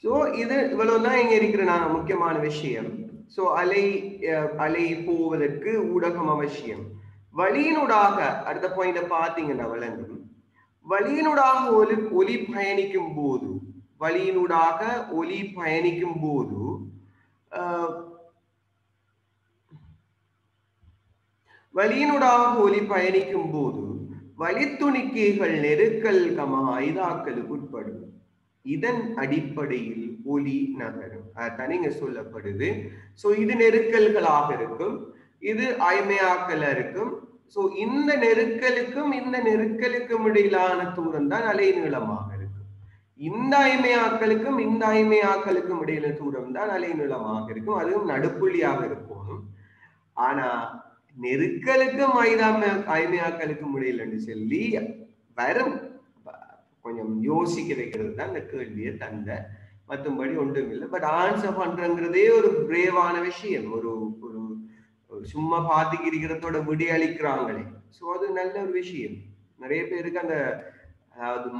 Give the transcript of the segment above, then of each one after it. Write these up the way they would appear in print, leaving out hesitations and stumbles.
So, this is the So, Alay Po with it, Udakamashiam. Valinudaha at the point of parting in Avalandum. Valinudaha Oli Pianicum Bodu. Valinudaha Oli Pianicum Bodu. Valinudaha Oli Pianicum Bodu. Valituniki her lyrical Kamaha Idakal good padu. Iden Adipadil Oli Nagaram. Tanning is solar padu. So, Iden Erical Kalapericum. Either Aimea Kalaricum. So, in the Nericalicum de Lana Turanda, Alenula Maricum. In the Aimea Calicum, in the Aimea Calicum de la Turanda, Alenula Maricum, Alum Nadapulia Vericum. Anna Nericalicum Aimea Calicum de Landicelli, Varum, Yosi Kericum, the Kurdiat and the Matumadi Undamilla. But answer Huntranga, they were brave on a machine. சும்மா பாத்துக்கு இருக்கிறதோட விடியளிக்கறாங்களே so அது நல்ல ஒரு விஷயம் நிறைய பேருக்கு அந்த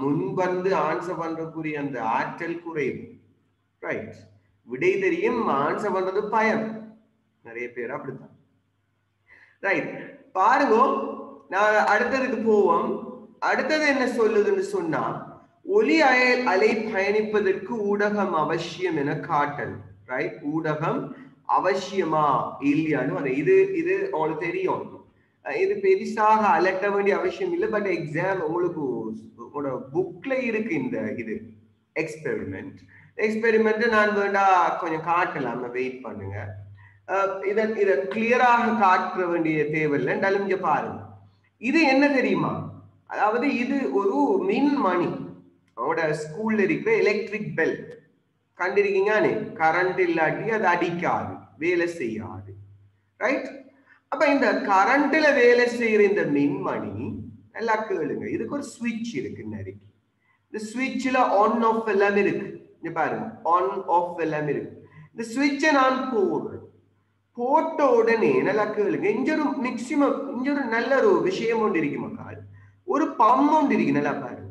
முன்பந்து ஆன்சர் பண்றதுக்குரிய அந்த ஆற்றல் குறைவு ரைட் விடை தெரியும் ஆன்சர் பண்றது பயம் நிறைய பேர் அப்படிதான் ரைட் பாருங்க நான் அடுத்ததுக்கு போவோம் அடுத்து என்ன சொல்லுதுன்னு சொன்னா ஒலி அலை பயணிப்பதற்கு ஊடகம் அவசியம் என காட்டல் ரைட் ஊடகம் Avashima Iliano, either all Therion. Either Pedisah, Alatavandi Avashimilla, but exam Ulukus, what a booklet in the experiment. Experiment and Anvanda Konakalam, wait Pandanga. Either clear a cart prevendi a table and Alam Japan. Either end of the Rima. Either Uru mean money. What a school electric bell. Kandirigane, current illadia, adikar, velasayard. Right? Upon the current till a velasay in the min money, a lack of switch. The switch on off the lameric, on off the lameric. The switch and on port. Port toad and a lack of injure maximum, injure nallaro, visham on dirigimakar, or a palm on diriginalapar.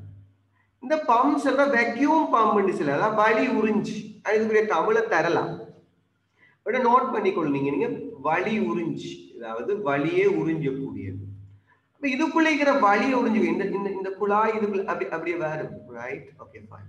The pumps are a vacuum pump and silla, Vali Urinch, and it's a Tamil Tarala. But a note panicol, Vali Urinch, the Vali Urinja But you could like a Vali Urinj in the Kulai Abriavarum, right? Okay, fine.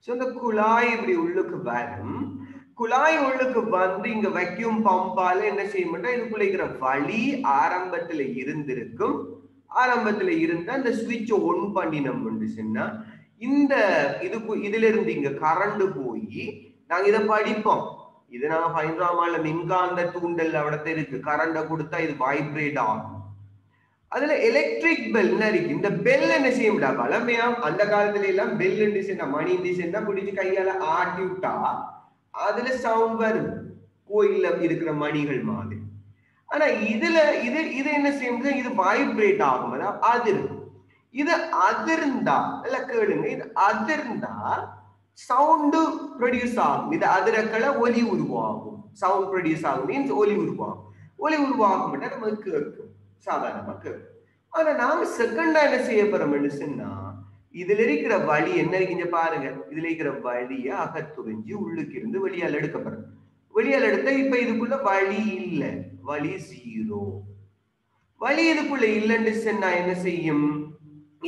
So the Kulai Abriuluk Varum, Kulai Uluk Vanding, a vacuum pump, and the same matter, you could like a Vali Arambatla Yirindirikum, Arambatla Yirindan, the switch on Pandinam Mundisina. In the Idilending, a current boy, Nangida Padipum, Idana Hindrama, Minkan, the Tundel Lavater, the current of Kutta is vibrate on. Other electric bell, Narikin, the bell and the same Dabalamia, Andakalalam, bell and this in the money in this in the Pudikayala art Utah, other sound were coil of Idra money Hilmadi. And either in the same thing, either vibrate on other. This other sound produce with other color Hollywood sound produce means Hollywood Hollywood but I'm a kirk Savannah. On an second and say for a medicine now. Either lyric of Valley and Narikin Japan, the lake of Valley, Akatuin, you look in the Valia Ledaka. Valia Ledaka by the Pula Valley, Valley zero. Valley the Pula Island is an INSAM.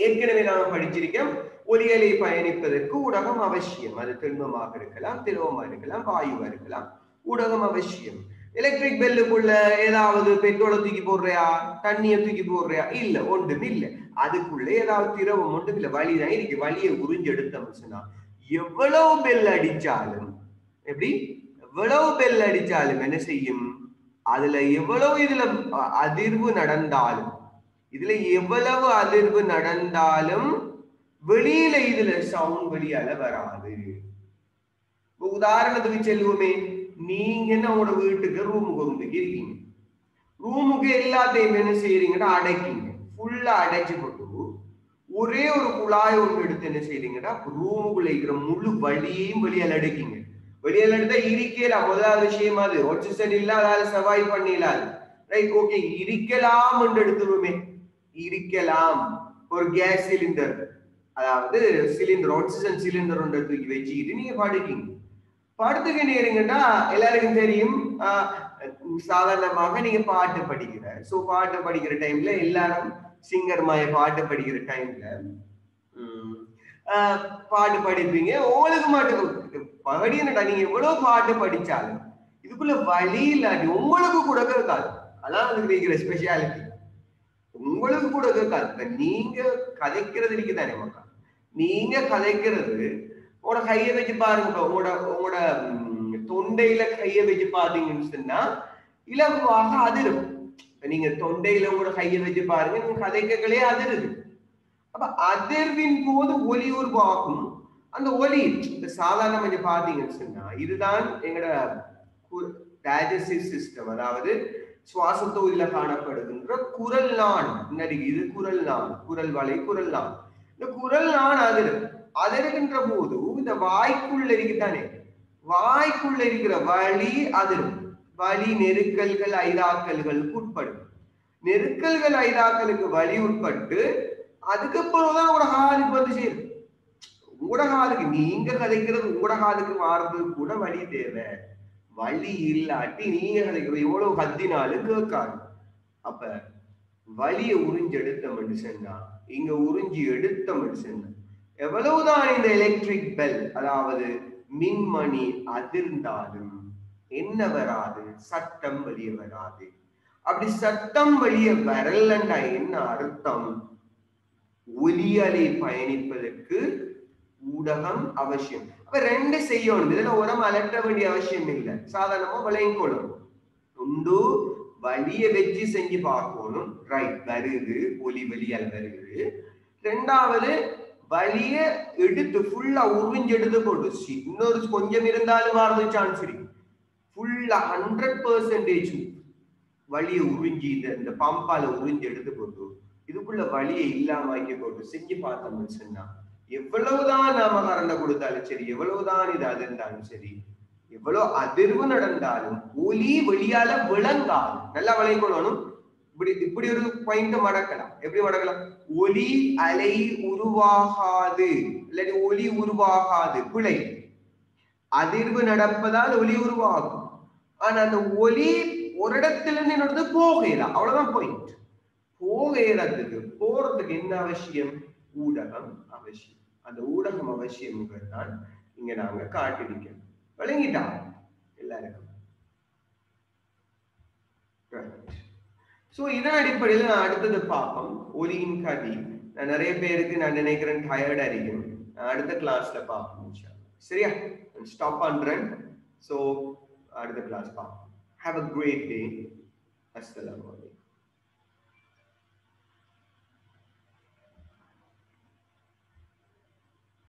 ஏற்கனவே நாம படிச்சிருக்கோம் ஒலியலை பயணிப்பதற்கு ஊடகம் அவசியம் அது திண்மமாக இருக்கலாம் திரவமா இருக்கலாம் வாயுவா இருக்கலாம் ஊடகம் அவசியம் எலக்ட்ரிக் பெல்லுக்குள்ள ஏதாவது பெட்ரோல் தூக்கி போடுறியா தண்ணியை தூக்கி போடுறியா இல்ல ஒண்ணும் இல்ல அதுக்குள்ள ஏதாவது திரவம் ஒண்ணும் இல்ல வலி தான் இருக்கு வலியை உறிஞ்சி எடுத்தம்சனா எவ்வளவு பெல் அடிச்சாலும் எப்படி எவ்வளவு பெல் அடிச்சாலும் என்ன செய்யும் அதுல எவ்வளவு இதுல அதிர்வு நடந்தாலும் இதுல எவ்வளவு அதிர்வு நடந்தாலும் வெளியில இதுல சவுண்ட் வெளியால வராது. உதாரணத்துக்கு சொல்லுவோமே நீங்க என்னோட வீட்டுக்கு ரூமுக்கு வந்துக்கிறீங்க. ரூமுக்கு எல்லாத்தையும் என்ன செய்றீங்கடா அடைக்கிங்க. ஃபுல்லா அடைச்சு போட்டு ஒரே ஒரு குழாய் ஒன்று எடுத்து என்ன செய்றீங்கடா ரூமுக்குள்ள இருக்கிற முழு வலியையும் வெளியால அடைக்கிங்க. வெளியால அடைச்சா இருக்கேல முதல் விஷயம் அது ஆக்ஸிஜன் இல்லாதால சர்வைவ் பண்ணிடலாம். ரைட் ஓகே இருக்கலாம் என்று எடுத்துருமே Irikalam or gas cylinder. Cylinder, oxygen cylinder under the Vechi, Part of the engineering, Salanamagan, part of particular. So, part of particular time, Ilanum, singer my part of particular time. Part of particular, all of the matter, party and a part of particular. You could have Valila, you would have put a girl, along with regular speciality. You would have put a girl, the Ninga Kalekir, Ninga Kalekir. Or a higher vegetarian or a Tonday like higher vegetarian instant now. You love Adirum. Running a Tonday over a higher vegetarian and Kadekale Adirum. But other wind for the woolly or walkum and the woolly, the Salana Majapati instant now. Either done in a digestive system and our Swasatula Hana Padadundra, Kural lawn, Nadi, Kural lawn, Kural Valley, Kural lawn. The Kural lawn Adirum. Other than Rabudu, the Vaikul Lerikitane, Vaikul Lerikra, Vali Adru, Vali Nerical Kalaida Kalgal Putpud, Nerical Kalaida Kalaka Vali Udpud, Adakapola would a hard position. Would a hard Ninga Kalakra, would a hard Marble, would a Vali there, Vali Latini, Halagriodo Hadina, Lukurkan, Upper Vali Urinjadit the Medicina, Inga Urinjadit the Medicina. Evaluadan in the electric bell, allowed min money, adirndadum, innavaradi, satam baliavaradi. Abdi satam balia barrel and I in artham, willially piney pellet, woodaham avashim. A rende say on the Oram Alatavendi avashim miller, Sadanamo Balain column. Undu, Valia veggies and Giparcolum, right, barrier, woolly valial barrier. Rendavale. Valia edit full urban jet the produce. No sponjamirandal are the chancery. Full 100% Valia Urinji and the Pampala Urin jet the produce. If you put a Valia Illa Mike go to Sinji Patham Sena. Evelovana Maharanda Kudalacheri, Evelovani the other dancery. Evelo Adirvunadandalum, Uli Valiala Vulanga, Nala Valaikolonum. But it put you point the Madakala, every Madakala. Oli Alay Uruvahade, let Oli Uruvahade, Pulay Adirbu Nadapada, Oli Uruvah, and at the Oli Oradatilin of the Pohera, out of the point. Pohera, poor the Ginavashim, Udaham Avashi, and the Udaham Avashim Gatan in an Anga cartinican. Pulling it down, right. So, this is the problem. Oli in Kadi, and a repair and an acre and tired again. Add the class the problem. Syria and stop on run. So, add the class problem. Have a great day. Assalamu alaikum.